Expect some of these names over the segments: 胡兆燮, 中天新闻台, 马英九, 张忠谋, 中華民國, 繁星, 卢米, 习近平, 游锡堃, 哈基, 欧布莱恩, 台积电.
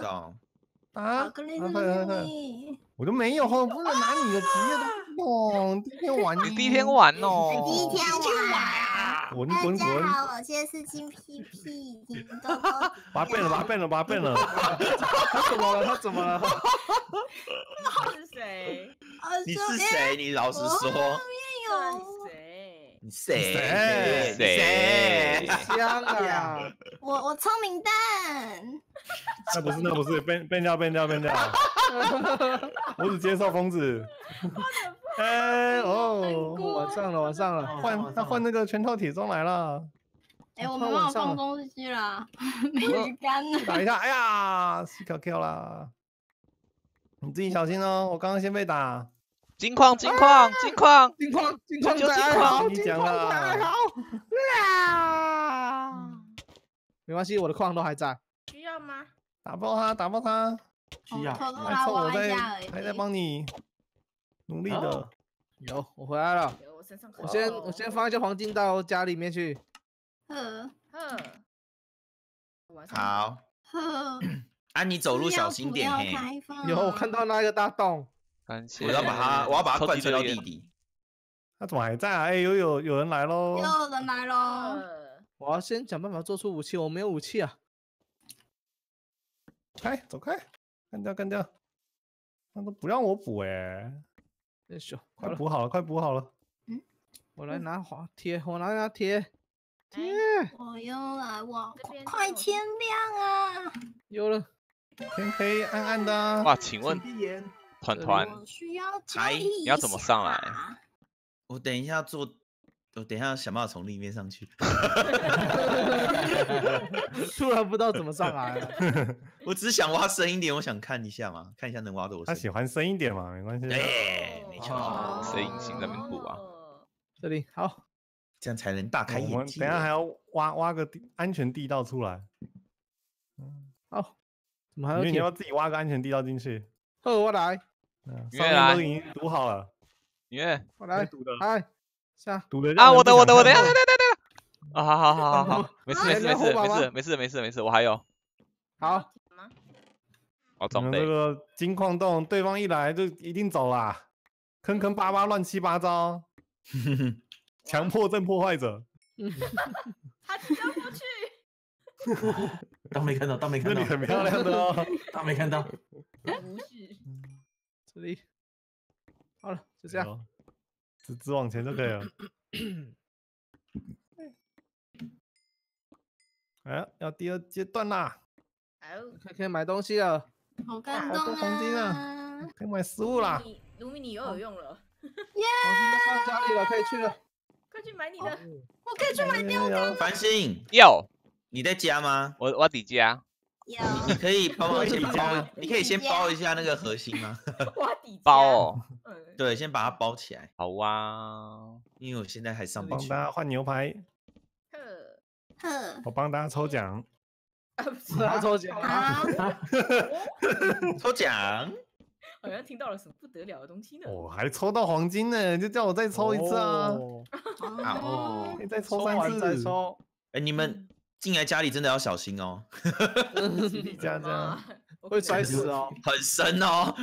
上啊！我都没有，不能拿你的职业都弄。第一天玩，你第一天玩哦，第一天玩。滚！大家好，我现在是金屁屁，你们都拔笨了！他怎么了？我是谁？你是谁？你老实说。后面有。 谁？香啊！我聪明蛋。那不是，变掉。我只接受疯子。哎哦，我上了，换那个拳头铁钟来了。哎，我们忘放东西了，没鱼竿了。打一下，哎呀，死 QQ 啦！你自己小心哦，我刚刚先被打。 金矿，你讲了，好，没关系，我的矿都还在。需要吗？打爆他！需要，还凑我在，还在帮你努力的。有，我回来了。我先放一些黄金到家里面去。好。啊，你走路小心点嘿。有，我看到那个大洞。 我要把它灌醉到地底。他怎么还在啊？哎，有人来喽！我要先想办法做出武器，我没有武器啊！走开！干掉！他都不让我补哎！真是，快补好了！嗯，我来拿黄铁，我拿铁！我又来哇！快天亮啊！有了，天黑暗暗的。哇，请问？ 团，你要怎么上来？我等一下想办法从立面上去。突然不知道怎么上来了。我只想挖深一点，我想看一下嘛，看一下能挖多深。他喜欢深一点嘛，没关系。哎，没错，谁隐形在那边补啊？这里好，这样才能大开眼界。我们等下还要挖个安全地道出来。好，怎么还有？因为你要自己挖个安全地道进去。 我来，上面都已经堵好了。耶，我来堵的，哎，下堵的啊！我的，啊，好，没事，我还有。好，我准备。这个金矿洞，对方一来就一定走啦，坑坑巴巴，乱七八糟，强迫症破坏者。他跳过去。当没看到，这里很漂亮的哦，当没看到。 这里好了，就这样，只往前就可以了。哎，要第二阶段啦！可以买东西了，好感动啊！可以买食物啦！卢米，你又有用了，耶！放家里了，可以去了。快去买你的，我可以去买钓竿。繁星，有你在家吗？我在家。 你可以帮忙先包，你可以先包一下那个核心吗？包哦，对，先把它包起来。好啊，因为我现在还上班。帮大家换牛排。我帮大家抽奖。抽奖！好像听到了什么不得了的东西呢？我还抽到黄金呢，就叫我再抽一次啊！哦，再抽3次，再抽。哎，你们。 进来家里真的要小心哦，这样会摔死哦，很深哦，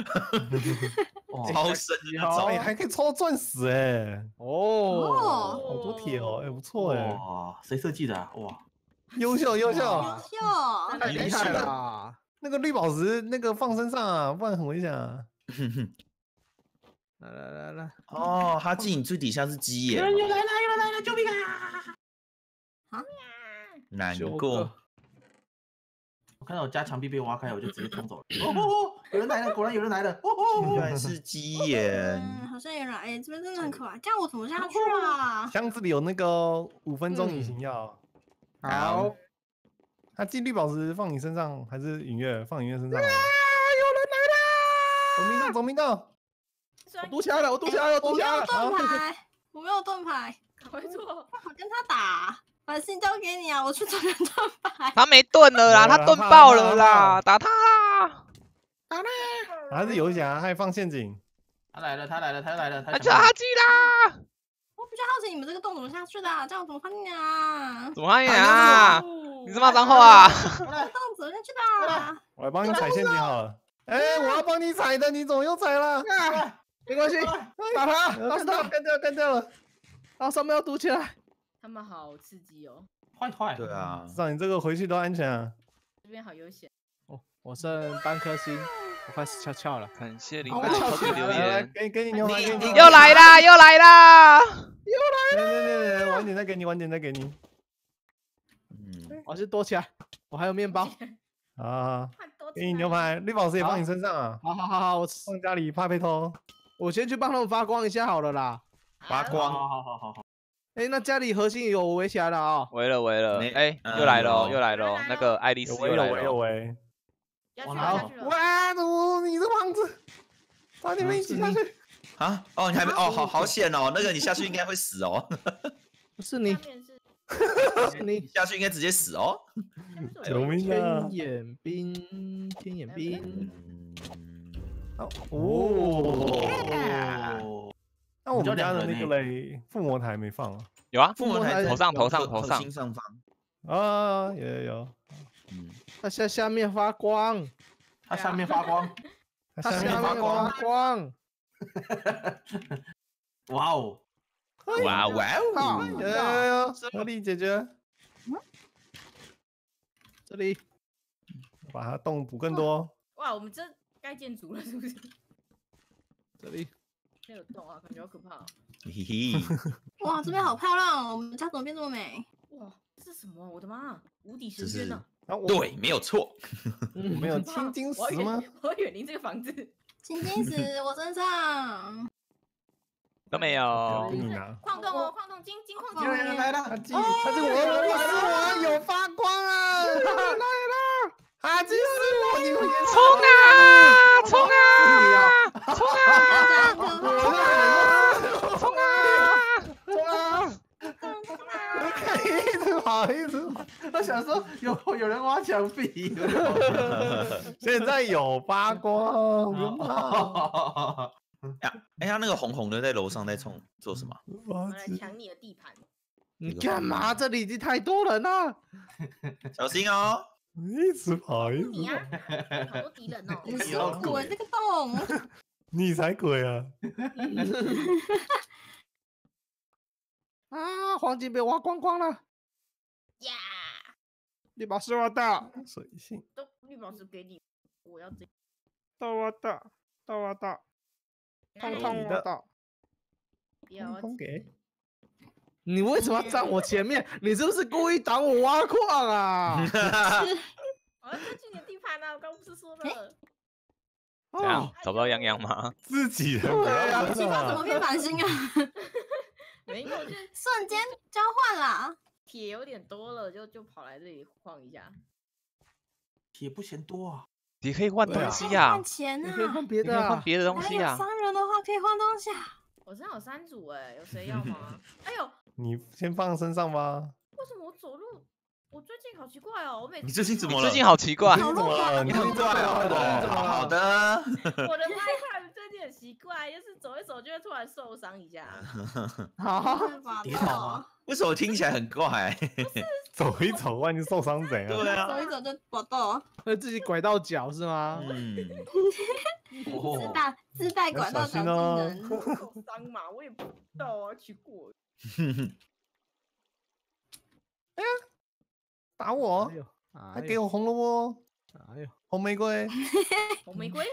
超深的那种，还可以抽钻石哎，哦，好多铁哦，哎不错哎，哇，谁设计的啊？哇，优秀，太厉害了，那个绿宝石那个放身上啊，不然很危险啊。来，哦，哈基，你最底下是鸡耶，又来了，救命啊！ 难过，我看到我家墙壁被挖开，我就直接冲走了。哦，有人来了，果然有人来了。哦，原来是鸡眼，好像有人。哎，这边真的很可怕，这样我怎么下去啊？箱子里有那个5分钟隐形药。好，他寄绿宝石放你身上，还是隐月放隐月身上？啊，有人来了！走明道，我躲起来了。我没有盾牌，赶快做，我跟他打。 把信交给你啊！我去找人盾牌。他没盾了啦，他盾爆了啦！打他！打他！还是游侠，还放陷阱。他来了！他来了！他来了！他去哈基啦！我比较好奇你们这个洞怎么下去的、啊，这样怎么翻进啊？怎么翻进啊？你是骂脏话啊？洞怎么下去的、啊？我来帮你踩陷阱好了。哎，我要帮你踩的，你怎么又踩了？没关系，打他，打死他，干掉，干掉了。然后上面要堵起来。他们好刺激哦！快快！对啊，至少你这个回去都安全啊。这边好悠闲。哦，我剩3颗星。 我快死翘翘了，感谢林哥超级留言，给你牛排，又来啦，又来啦，又来啦！晚点再给你，晚点再给你。嗯，我是躲起来，我还有面包啊，给你牛排，绿宝石也放你身上啊。好，我放家里怕被偷，我先去帮他们发光一下好了啦。发光，好。哎，那家里核心有围起来了啊？围了，哎，又来了，又来了，那个爱丽丝又来了，有围。 哇！你这胖子，把你们一起下去啊！哦，你还没哦，好险哦！那个你下去应该会死哦，不是你，你下去应该直接死哦。救命啊！天眼兵，哦，那我们家的那个嘞，附魔台没放啊？有啊，附魔台头上，心上方啊，有。 嗯，它下面发光，它下面发光，它下面发光，哇哦，哇哦，有，这里解决，这里把它洞补更多。哇，我们这该建筑了是不是？这里这有洞啊，感觉好可怕。嘿嘿，哇，这边好漂亮哦，我们家怎么变这么美？哇，这是什么？我的妈，无底深渊呢！ 对，没有错。没有青金石吗？我远离这个房子。青金石，我身上都没有。矿洞哦，矿洞，金矿。来了，他是我，有发光啊！来了，哈基是我，冲啊！ 一直跑，我想说有人挖墙壁，现在有发光，哎呀，那个红红的在楼上在冲做什么？我来抢你的地盘，你干嘛？这里已经太多人了，小心哦！一直跑，你呀，好多敌人哦！你是鬼，这个洞，你才鬼啊！ 啊！黄金被挖光光了，呀！绿宝石挖到，水性都绿宝石给你，我要这。都挖到，通挖到，通给。你为什么要站我前面？你是不是故意挡我挖矿啊？我要占据你的地盘啊！我刚不是说了。 哦，找不到洋洋吗？自己的。对啊，奇怪，怎么变反星啊？ 没有，就瞬间交换啦。铁有点多了，就跑来这里晃一下。铁不嫌多啊，你可以换东西呀，换钱啊，可以换别的，换别的东西啊。商人的话可以换东西啊。我身上有3组哎，有谁要吗？哎呦，你先放身上吧。为什么我走路？我最近好奇怪哦，我每次你最近怎么了？最近好奇怪，怎么了？你很怪哦。好的。我的麦克。 很奇怪，就是走一走就会突然受伤一下。好，跌倒啊？为什么听起来很怪？走一走，万一受伤怎样？对啊，走一走就拐到，会自己拐到脚是吗？嗯，自带拐到脚技能，受伤嘛，我也不知道啊，奇怪。哎呀，打我！还给我红萝卜，哎呦，红玫瑰，红玫瑰，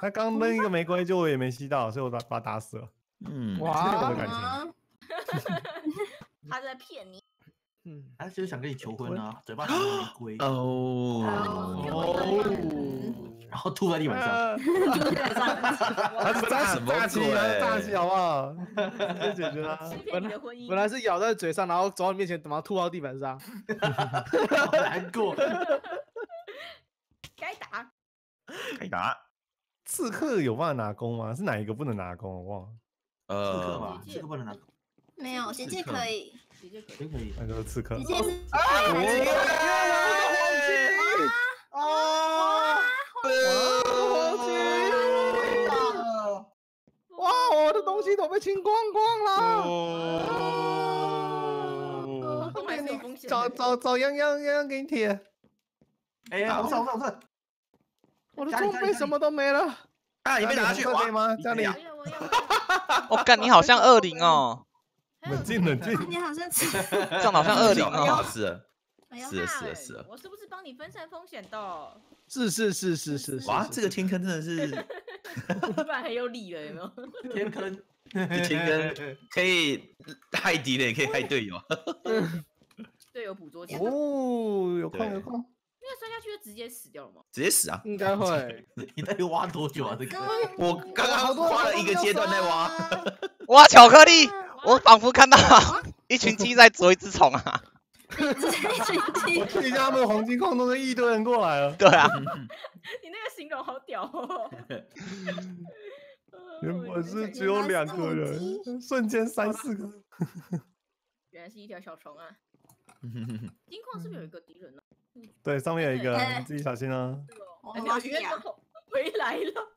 他刚扔一个玫瑰，就我也没吸到，所以我把他打死了。嗯，哇，我的感情。他在骗你。嗯，他就是想跟你求婚啊，嘴巴里有玫瑰。哦。然后吐在地板上。他是扎什么鬼？扎起好不好？就解决了。本来是咬在嘴上，然后走到你面前，怎么吐到地板上？好难过。该打。 可以打，刺客有办法拿弓吗？是哪一个不能拿弓？我忘了。刺客不能拿弓。没有，姐姐可以。姐姐可以。那就是刺客。姐姐是。啊！黄金！哇！黄金！哇！我清光光了。哦，后面你找泱泱给你贴。哎呀，不是不是，我的装备什么都没了。啊，也没拿去可以吗？家里。我干，你好像20哦。冷静冷静，你好像这样好像20哦。是。我是不是帮你分散风险的？是。哇，这个天坑真的是。 突然很有理了，有没有？天坑，天坑可以害敌人，也可以害队友。队友捕捉枪哦，有空。因为摔下去就直接死掉了吗？直接死啊！应该会。你到底挖多久啊？这个我刚刚花了一个阶段在挖。挖巧克力，我仿佛看到一群鸡在啄一只虫啊！一群鸡。我注意一下，他们黄金矿洞的一堆人过来了。对啊。 你那个形容好屌哦！原本是只有2个人，瞬间3、4个。原来是一条小虫啊！金矿是不是有一个敌人呢？对，上面有一个，你自己小心啊！小鱼回来了！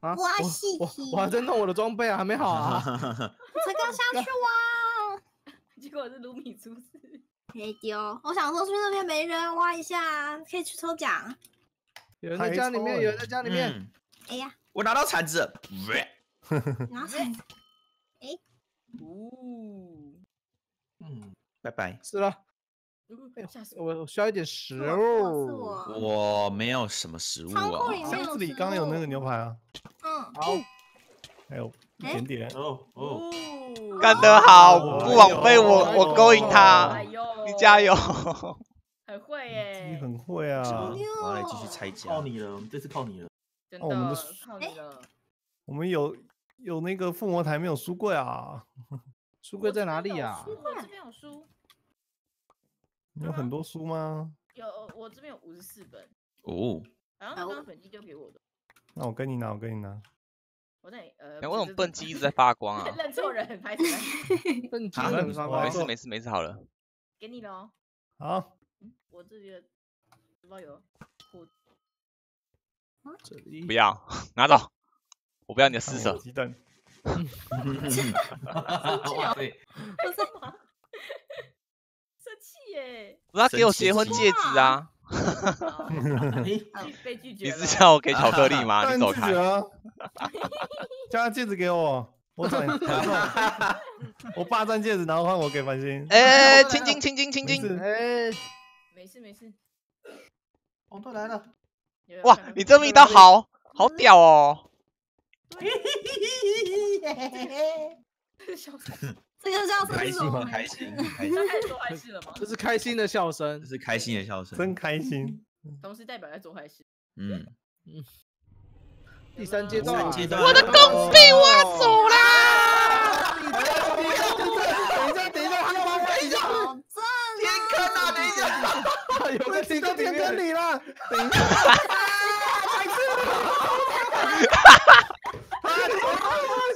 啊！我还在弄我的装备啊，还没好啊！才刚下去哇！结果是卢米出事，没丢。我想说去那边没人挖一下，可以去抽奖。 有人在家里面，有人在家里面。哎呀！我拿到铲子。拿铲子。哎。哦。嗯，拜拜。吃了。吓死我！我需要一点食物。我没有什么食物啊。箱子里刚有那个牛排啊。嗯。好。还有一点点。哦。干得好，不枉费我勾引他。你加油。 很会耶，你很会啊！我来继续拆家，靠你了，我们这次靠你了。真的，我们靠你了。我们有那个附魔台，没有书柜啊？书柜在哪里啊？书柜这边有书。你有很多书吗？有，我这边有54本。哦。然后刚刚本机丢给我的。那我跟你拿，我跟你拿。我在为什么笨鸡一直在发光啊？认错人，拍谁？笨鸡在发光。没事，好了。给你喽。好。 我这边不知道有，不要拿走，我不要你的施舍。鸡蛋，哇塞，生气耶！他给我结婚戒指啊！被拒绝。你是叫我给巧克力吗？你走开！叫他戒指给我。 我霸占戒指，然后换我给繁星。哎，青金，哎，没事。红豆来了。哇，你这么一刀好屌哦！这个笑声开心吗？开心。做坏事了吗？这是开心的笑声，这是开心的笑声，真开心。同时代表在做坏事。嗯。 第3阶段，我的工地挖走啦！等一下，他帮我一下。天坑啊！等一下，有人挤到天坑里了。等一下，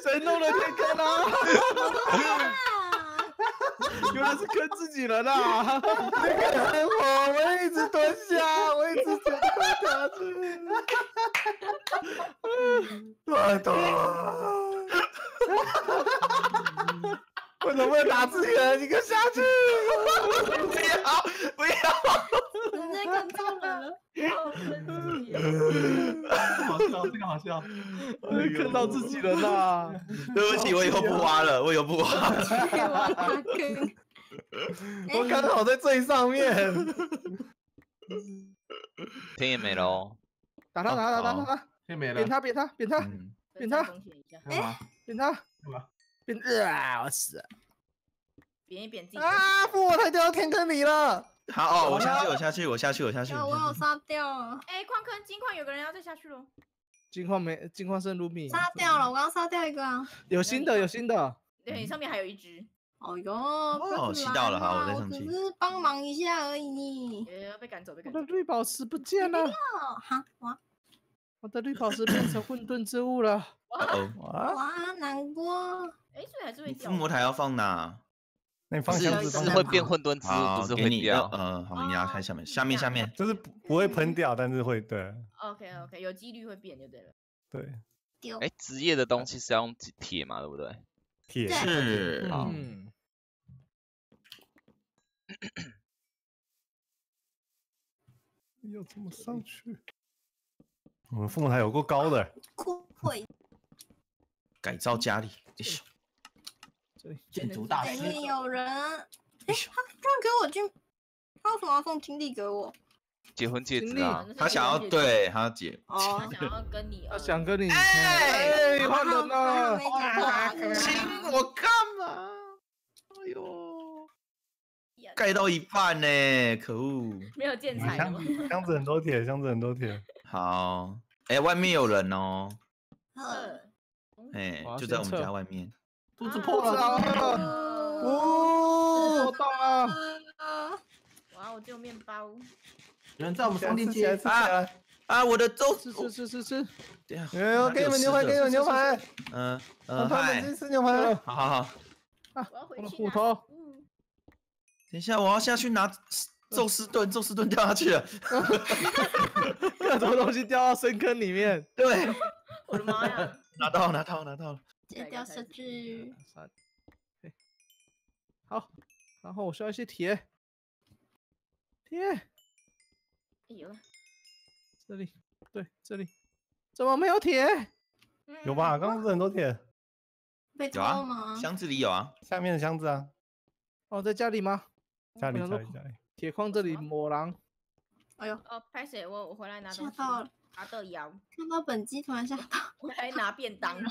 谁弄了天坑啊？原来是坑自己人啊！我一直蹲下，我一直蹲下去。我能不能打字员？你给我下去！不要！人家看到了。好笑，看到自己人啦！对不起，我以后不挖了。我刚好在最上面。天也没了哦。打他！天没了。扁他！我死！扁自己。啊！不，我太掉到天坑里了。 好，我下去。我有杀掉了。哎，矿坑金矿有个人要再下去喽。金矿剩Lumi。杀掉了，我刚杀掉一个。有新的。对，你上面还有一只。哦哟。哦，吸到了，好，我再上去。只是帮忙一下而已。被赶走。我的绿宝石不见了。哈哇！我的绿宝石变成混沌之物了。哇，难过。哎，这还是会掉。附魔台要放哪？ 那你放箱子会变混沌之物，不是会掉。好，你要看下面，就是不会喷掉，但是会对。OK， 有几率会变就对了。对。哎，职业的东西是要用铁嘛，对不对？铁是啊。嗯。要怎么上去？我们凤凰台有够高的。会。改造家里。建筑大师。里面有人。哎，他居然给我进，他为什么要送金币给我？ 结婚戒指啊，他想要对他姐，他想要跟你，他想跟你，哎，换人了，亲我干嘛？哎呦，盖到一半呢，可恶！没有建材吗？箱子很多铁，箱子很多铁。好，哎，外面有人哦，哎，就在我们家外面，肚子破了，哦，我到了，哇，我只有面包。 有人在我们商店街啊啊！我的粥是，哎，给你们牛排，给你们牛排，嗨，已经吃牛排了，好好好，啊，我的斧头，等一下我要下去拿宙斯盾，宙斯盾掉下去了，各种东西掉到深坑里面，对，我的妈呀，拿到了，掉下去，好，然后我需要一些铁。 有了，这里，对，这里，怎么没有铁？有吧？刚刚不是很多铁？有啊，箱子里有啊，下面的箱子啊。哦，在家里吗？家里。铁矿这里抹狼。哎呦，哦，拍谁？我回来拿东西。吓到了，拿豆芽。看到本机突然吓到，我还拿便当了。